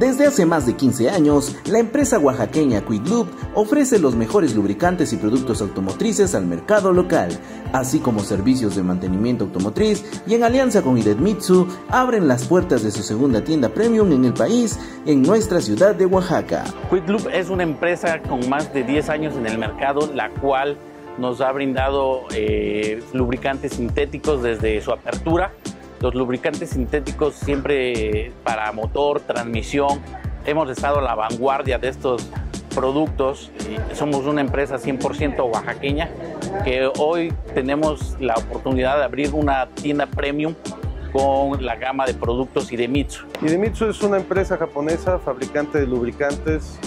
Desde hace más de 15 años, la empresa oaxaqueña Quick Lub ofrece los mejores lubricantes y productos automotrices al mercado local, así como servicios de mantenimiento automotriz, y en alianza con Idemitsu abren las puertas de su segunda tienda premium en el país, en nuestra ciudad de Oaxaca. Quick Lub es una empresa con más de 10 años en el mercado, la cual nos ha brindado lubricantes sintéticos desde su apertura. Los lubricantes sintéticos siempre para motor, transmisión. Hemos estado a la vanguardia de estos productos. Somos una empresa 100% oaxaqueña que hoy tenemos la oportunidad de abrir una tienda premium con la gama de productos Idemitsu. Idemitsu es una empresa japonesa fabricante de lubricantes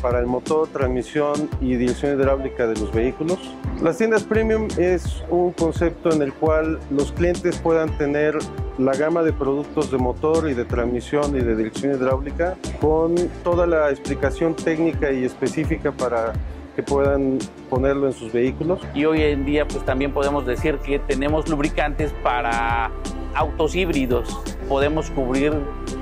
para el motor, transmisión y dirección hidráulica de los vehículos. Las tiendas premium es un concepto en el cual los clientes puedan tener la gama de productos de motor y de transmisión y de dirección hidráulica con toda la explicación técnica y específica para que puedan ponerlo en sus vehículos. Y hoy en día pues también podemos decir que tenemos lubricantes para autos híbridos. Podemos cubrir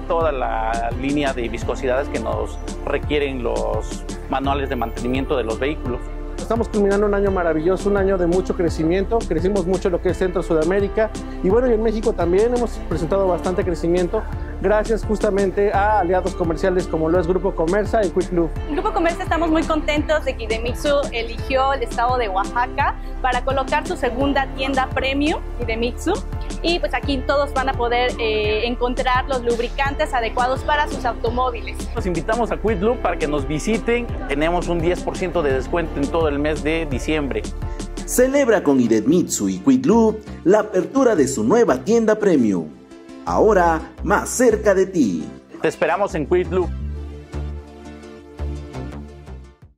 toda la línea de viscosidades que nos requieren los manuales de mantenimiento de los vehículos. Estamos culminando un año maravilloso, un año de mucho crecimiento. Crecimos mucho en lo que es Centro Sudamérica y bueno, y en México también hemos presentado bastante crecimiento gracias justamente a aliados comerciales como lo es Grupo Comerza y Quick Lub. En Grupo Comerza estamos muy contentos de que Idemitsu eligió el estado de Oaxaca para colocar su segunda tienda premium Idemitsu. Y pues aquí todos van a poder encontrar los lubricantes adecuados para sus automóviles. Los invitamos a Quick Lub para que nos visiten. Tenemos un 10% de descuento en todo el mes de diciembre. Celebra con Idemitsu y Quick Lub la apertura de su nueva tienda premium. Ahora, más cerca de ti. Te esperamos en Quick Lub.